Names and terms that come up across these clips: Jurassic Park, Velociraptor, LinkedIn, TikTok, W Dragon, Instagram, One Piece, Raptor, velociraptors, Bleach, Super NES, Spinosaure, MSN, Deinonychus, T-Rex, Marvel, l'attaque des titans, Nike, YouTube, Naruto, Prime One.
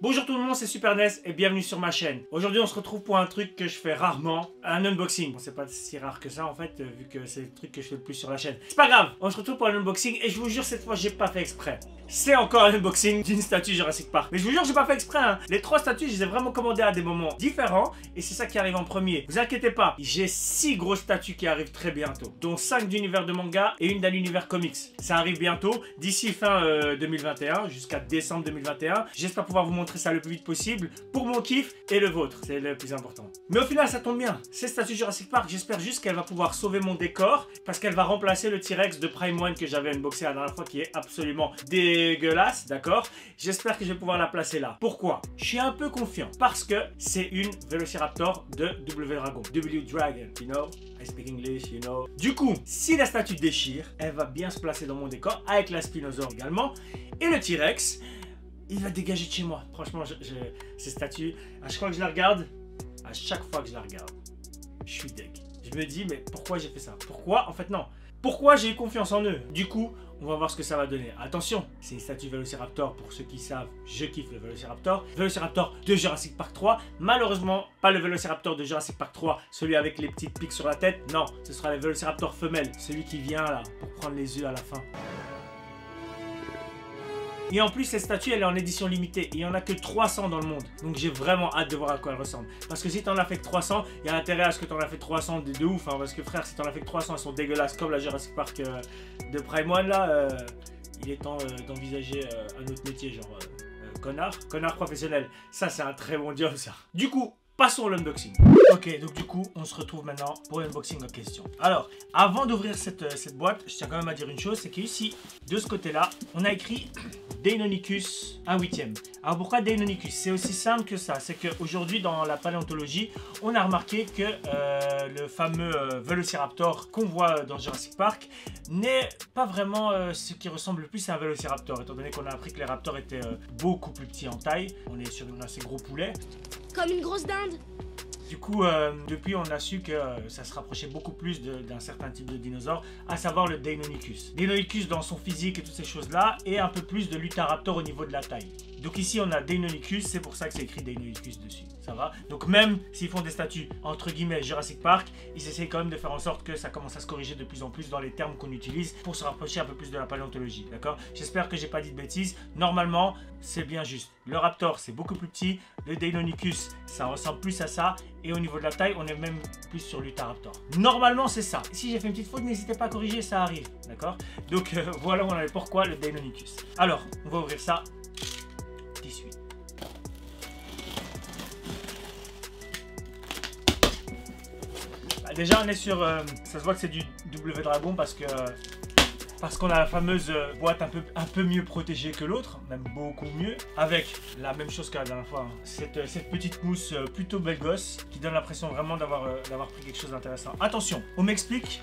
Bonjour tout le monde, c'est Super NES et bienvenue sur ma chaîne. Aujourd'hui on se retrouve pour un truc que je fais rarement, un unboxing. Bon, c'est pas si rare que ça en fait, vu que c'est le truc que je fais le plus sur la chaîne. C'est pas grave, on se retrouve pour un unboxing et je vous jure cette fois j'ai pas fait exprès. C'est encore un unboxing d'une statue Jurassic Park. Mais je vous jure j'ai pas fait exprès hein. Les trois statues je les ai vraiment commandées à des moments différents et c'est ça qui arrive en premier. Vous inquiétez pas, j'ai 6 grosses statues qui arrivent très bientôt, dont 5 d'univers de manga et une d'un univers comics. Ça arrive bientôt, d'ici fin 2021, jusqu'à décembre 2021. J'espère pouvoir vous montrer ça le plus vite possible pour mon kiff et le vôtre, c'est le plus important. Mais au final ça tombe bien, cette statue Jurassic Park, j'espère juste qu'elle va pouvoir sauver mon décor parce qu'elle va remplacer le T-Rex de Prime One que j'avais unboxé la dernière fois qui est absolument dégueulasse, d'accord? J'espère que je vais pouvoir la placer là. Pourquoi? Je suis un peu confiant parce que c'est une Velociraptor de W Dragon, you know? I speak English, you know? Du coup, si la statue déchire, elle va bien se placer dans mon décor avec la Spinosaure également et le T-Rex. Il va dégager de chez moi. Franchement, ces statues, à chaque fois que je la regarde, je suis deg. Je me dis, mais pourquoi j'ai fait ça? Pourquoi? En fait, non. Pourquoi j'ai eu confiance en eux? Du coup, on va voir ce que ça va donner. Attention, c'est une statue Velociraptor. Pour ceux qui savent, je kiffe le Velociraptor. Velociraptor de Jurassic Park 3. Malheureusement, pas le Velociraptor de Jurassic Park 3, celui avec les petites piques sur la tête. Non, ce sera le Velociraptor femelle, celui qui vient là pour prendre les œufs à la fin. Et en plus, cette statue, elle est en édition limitée. Il n'y en a que 300 dans le monde. Donc, j'ai vraiment hâte de voir à quoi elle ressemble. Parce que si t'en as fait que 300, il y a intérêt à ce que t'en as fait 300 de ouf. Hein, parce que frère, si t'en as fait que 300, elles sont dégueulasses comme la Jurassic Park de Prime One. Là, il est temps d'envisager un autre métier, genre connard professionnel. Ça, c'est un très bon job, ça. Du coup, passons à l'unboxing. Ok, donc du coup, on se retrouve maintenant pour l'unboxing en question. Alors, avant d'ouvrir cette boîte, je tiens quand même à dire une chose, c'est qu'ici, de ce côté-là, on a écrit Deinonychus 1/8. Alors pourquoi Deinonychus? C'est aussi simple que ça, c'est qu'aujourd'hui dans la paléontologie, on a remarqué que le fameux Velociraptor qu'on voit dans Jurassic Park n'est pas vraiment ce qui ressemble le plus à un Velociraptor, étant donné qu'on a appris que les raptors étaient beaucoup plus petits en taille. On est sur un assez gros poulet. Comme une grosse dinde. Du coup, depuis, on a su que ça se rapprochait beaucoup plus d'un certain type de dinosaure, à savoir le Deinonychus. Deinonychus dans son physique et toutes ces choses-là, et un peu plus de l'Uttaraptor au niveau de la taille. Donc ici, on a Deinonychus, c'est pour ça que c'est écrit Deinonychus dessus, ça va? Donc même s'ils font des statues, entre guillemets, Jurassic Park, ils essayent quand même de faire en sorte que ça commence à se corriger de plus en plus dans les termes qu'on utilise pour se rapprocher un peu plus de la paléontologie, d'accord? J'espère que j'ai pas dit de bêtises. Normalement, c'est bien juste. Le Raptor, c'est beaucoup plus petit. Le Deinonychus, ça ressemble plus à ça. Et au niveau de la taille, on est même plus sur l'Uttaraptor. Normalement, c'est ça. Si j'ai fait une petite faute, n'hésitez pas à corriger, ça arrive. D'accord? Donc, voilà, on avait pourquoi le Deinonychus. Alors, on va ouvrir ça. Tissu. Bah, déjà, on est sur... ça se voit que c'est du W Dragon parce que... Parce qu'on a la fameuse boîte un peu mieux protégée que l'autre, même beaucoup mieux, avec la même chose que la dernière fois, hein. Cette petite mousse plutôt belle gosse, qui donne l'impression vraiment d'avoir pris quelque chose d'intéressant. Attention, on m'explique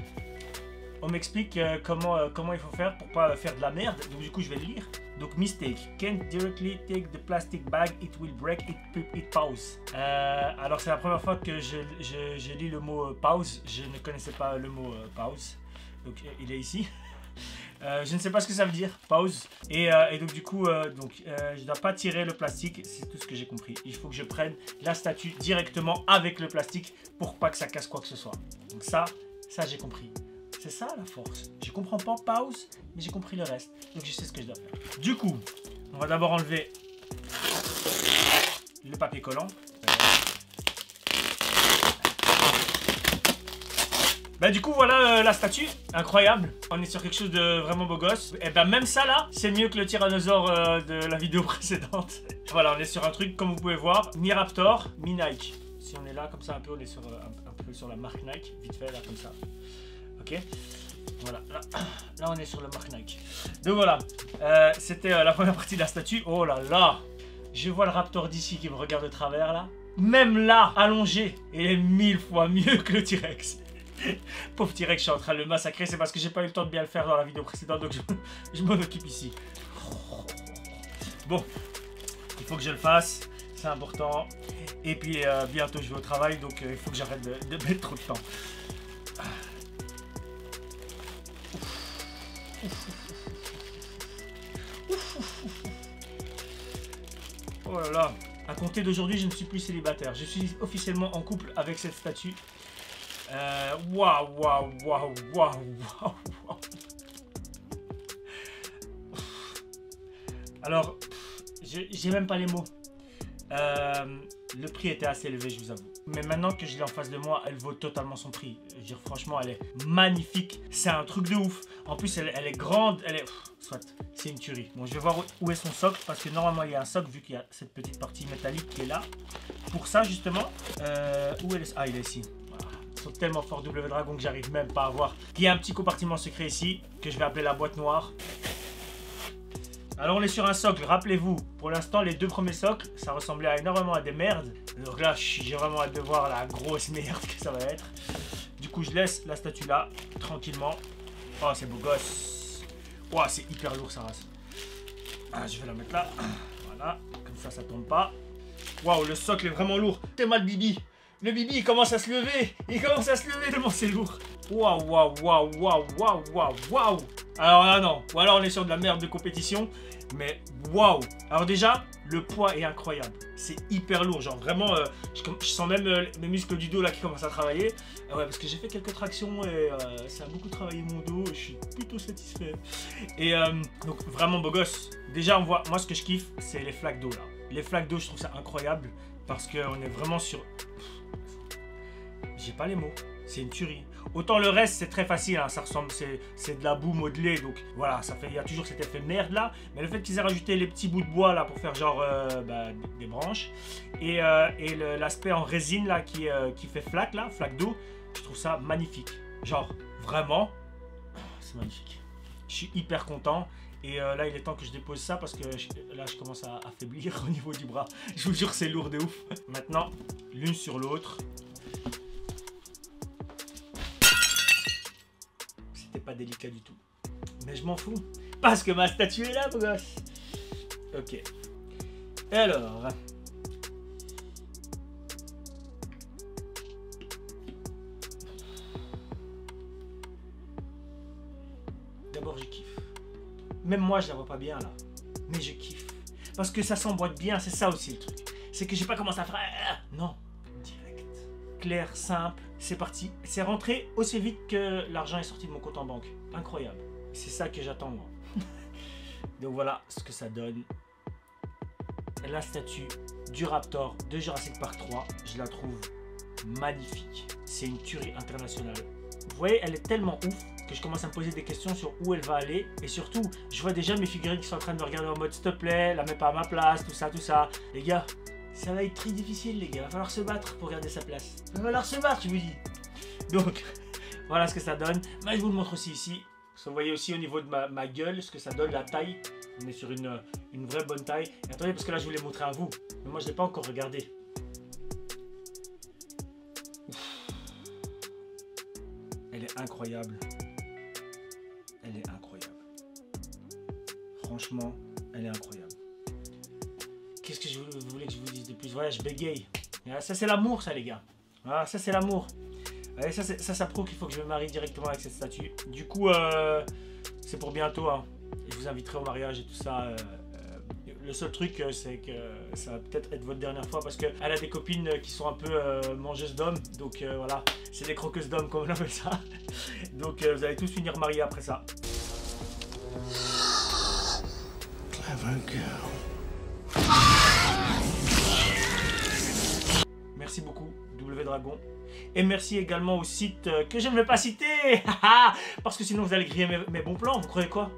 comment il faut faire pour pas faire de la merde, donc du coup je vais le lire. Donc mistake, can't directly take the plastic bag, it will break, it pause. Alors c'est la première fois que je lis le mot pause, je ne connaissais pas le mot pause, donc il est ici. Je ne sais pas ce que ça veut dire, pause. Et donc du coup, je ne dois pas tirer le plastique, c'est tout ce que j'ai compris. Il faut que je prenne la statue directement avec le plastique pour pas que ça casse quoi que ce soit. Donc ça j'ai compris. C'est ça la force. Je comprends pas pause, mais j'ai compris le reste. Donc je sais ce que je dois faire. Du coup, on va d'abord enlever le papier collant. Bah du coup voilà la statue, incroyable, on est sur quelque chose de vraiment beau gosse. Et bah même ça là, c'est mieux que le tyrannosaure de la vidéo précédente. Voilà, on est sur un truc comme vous pouvez voir, ni Raptor, ni Nike. Si on est là comme ça un peu, on est sur, un peu sur la marque Nike, vite fait là comme ça. Ok, voilà, là on est sur la marque Nike. Donc voilà, c'était la première partie de la statue. Oh là là, je vois le Raptor d'ici qui me regarde de travers là. Même là, allongé, il est 1000 fois mieux que le T-Rex. Pauvre T-Rex, je suis en train de le massacrer. C'est parce que j'ai pas eu le temps de bien le faire dans la vidéo précédente. Donc je m'en occupe ici. Bon, il faut que je le fasse, c'est important. Et puis bientôt je vais au travail. Donc il faut que j'arrête de mettre trop de temps. Oh là là. À compter d'aujourd'hui, je ne suis plus célibataire. Je suis officiellement en couple avec cette statue. Waouh, waouh, waouh, waouh, waouh. Alors, j'ai même pas les mots. Le prix était assez élevé, je vous avoue. Mais maintenant que je l'ai en face de moi, elle vaut totalement son prix. Je veux dire, franchement, elle est magnifique. C'est un truc de ouf. En plus, elle est grande. Elle est... Soit, c'est une tuerie. Bon, je vais voir où est son socle. Parce que normalement, il y a un socle, vu qu'il y a cette petite partie métallique qui est là. Pour ça, justement... où elle est... Ah, il est ici. Ils sont tellement forts, W Dragon, que j'arrive même pas à voir. Il y a un petit compartiment secret ici, que je vais appeler la boîte noire. Alors on est sur un socle, rappelez-vous, pour l'instant les deux premiers socles, ça ressemblait énormément à des merdes. Donc là, j'ai vraiment hâte de voir la grosse merde que ça va être. Du coup, je laisse la statue là, tranquillement. Oh, c'est beau gosse. Oh, c'est hyper lourd sa race. Ah, je vais la mettre là. Voilà, comme ça, ça tombe pas. Waouh, le socle est vraiment lourd. T'es mal bibi. Le bibi, il commence à se lever. Il commence à se lever devant ses lourds. Waouh, waouh, waouh, waouh, waouh, waouh, waouh. Alors là, non. Ou alors, on est sur de la merde de compétition. Mais waouh. Alors déjà, le poids est incroyable. C'est hyper lourd. Genre vraiment, je sens même mes muscles du dos là qui commencent à travailler. Ouais, parce que j'ai fait quelques tractions et ça a beaucoup travaillé mon dos. Je suis plutôt satisfait. Et donc, vraiment beau gosse. Déjà, on voit, moi, ce que je kiffe, c'est les flaques d'eau là. Les flaques d'eau, je trouve ça incroyable. Parce qu'on est vraiment sur... J'ai pas les mots. C'est une tuerie. Autant le reste, c'est très facile, hein, ça ressemble, c'est de la boue modelée, donc voilà, ça fait, il y a toujours cet effet merde là, mais le fait qu'ils aient rajouté les petits bouts de bois là pour faire genre des branches, et l'aspect en résine là qui fait flaque là, flaque d'eau, je trouve ça magnifique. Genre, vraiment, c'est magnifique. Je suis hyper content, et là il est temps que je dépose ça parce que là je commence à affaiblir au niveau du bras, je vous jure c'est lourd de ouf. Maintenant, l'une sur l'autre. Pas délicat du tout, mais je m'en fous parce que ma statue est là, beau gosse. Ok, et alors d'abord je kiffe, même moi je la vois pas bien là, mais je kiffe parce que ça s'emboîte bien. C'est ça aussi le truc, c'est que j'ai pas commencé à faire non direct, clair, simple. C'est parti, c'est rentré aussi vite que l'argent est sorti de mon compte en banque. Incroyable, c'est ça que j'attends moi. Donc voilà ce que ça donne. La statue du Raptor de Jurassic Park 3, je la trouve magnifique. C'est une tuerie internationale. Vous voyez, elle est tellement ouf que je commence à me poser des questions sur où elle va aller. Et surtout, je vois déjà mes figurines qui sont en train de me regarder en mode s'il te plaît, la mets pas à ma place, tout ça, tout ça. Les gars... Ça va être très difficile les gars, va falloir se battre pour garder sa place. Va falloir se battre, je vous dis. Donc, voilà ce que ça donne. Mais je vous le montre aussi ici. Vous voyez aussi au niveau de ma gueule, ce que ça donne, la taille. On est sur une vraie bonne taille. Et attendez, parce que là je vous l'ai montré à vous. Mais moi je ne l'ai pas encore regardé. Ouf. Elle est incroyable. Elle est incroyable. Franchement, elle est incroyable. Qu'est-ce que vous voulez que je vous dise de plus? Voilà, je bégaye. Ça, c'est l'amour, ça, les gars. Voilà, ça, c'est l'amour. Ça prouve qu'il faut que je me marie directement avec cette statue. Du coup, c'est pour bientôt. Hein. Je vous inviterai au mariage et tout ça. Le seul truc, c'est que ça va peut-être être votre dernière fois parce qu'elle a des copines qui sont un peu mangeuses d'hommes. Donc, voilà, c'est des croqueuses d'hommes, comme on appelle ça. Donc, vous allez tous finir mariés après ça. Clever girl. Merci beaucoup W Dragon et merci également au site que je ne vais pas citer parce que sinon vous allez griller mes bons plans. Vous croyez quoi?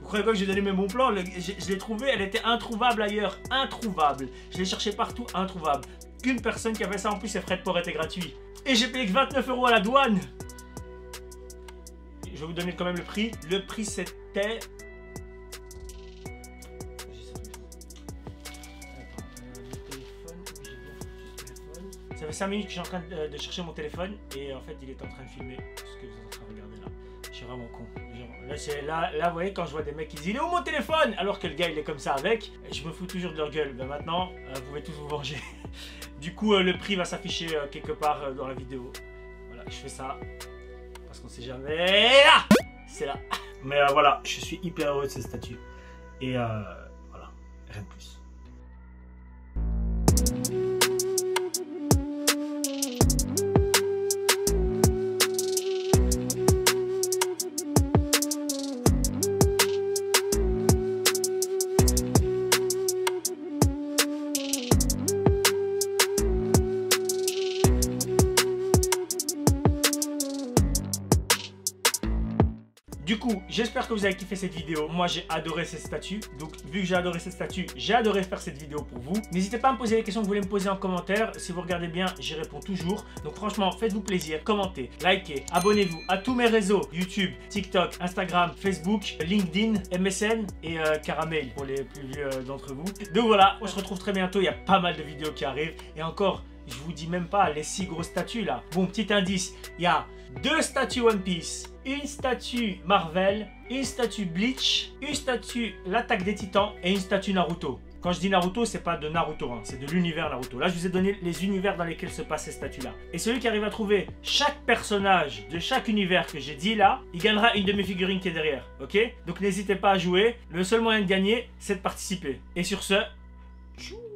Vous croyez quoi que j'ai donné mes bons plans? Je l'ai trouvé, elle était introuvable ailleurs, introuvable. Je l'ai cherché partout, introuvable. Une personne qui avait ça en plus, ses frais de port étaient gratuits et j'ai payé que 29 € à la douane. Je vais vous donner quand même le prix. Le prix c'était... Ça fait 5 minutes que je suis en train de chercher mon téléphone et en fait il est en train de filmer ce que vous êtes en train de regarder là. Je suis vraiment con. Genre, là vous voyez quand je vois des mecs qui disent il est où mon téléphone alors que le gars il est comme ça avec. Je me fous toujours de leur gueule. Ben maintenant vous pouvez tous vous venger. Du coup le prix va s'afficher quelque part dans la vidéo. Voilà, je fais ça. parce qu'on sait jamais. Ah, c'est là. Mais voilà, je suis hyper heureux de cette statue. Et voilà, rien de plus. Du coup, j'espère que vous avez kiffé cette vidéo. Moi, j'ai adoré cette statue. Donc, vu que j'ai adoré cette statue, j'ai adoré faire cette vidéo pour vous. N'hésitez pas à me poser les questions que vous voulez me poser en commentaire. Si vous regardez bien, j'y réponds toujours. Donc, franchement, faites-vous plaisir. Commentez, likez, abonnez-vous à tous mes réseaux. YouTube, TikTok, Instagram, Facebook, LinkedIn, MSN et Caramel pour les plus vieux d'entre vous. Donc voilà, on se retrouve très bientôt. Il y a pas mal de vidéos qui arrivent. Et encore, je vous dis même pas les 6 grosses statues là. Bon, petit indice, il y a 2 statues One Piece, une statue Marvel, une statue Bleach, une statue l'attaque des titans et une statue Naruto. Quand je dis Naruto, c'est pas de Naruto, hein, c'est de l'univers Naruto. Là, je vous ai donné les univers dans lesquels se passent ces statues-là. Et celui qui arrive à trouver chaque personnage de chaque univers que j'ai dit là, il gagnera une de mes figurines qui est derrière, ok? Donc n'hésitez pas à jouer. Le seul moyen de gagner, c'est de participer. Et sur ce, tchou.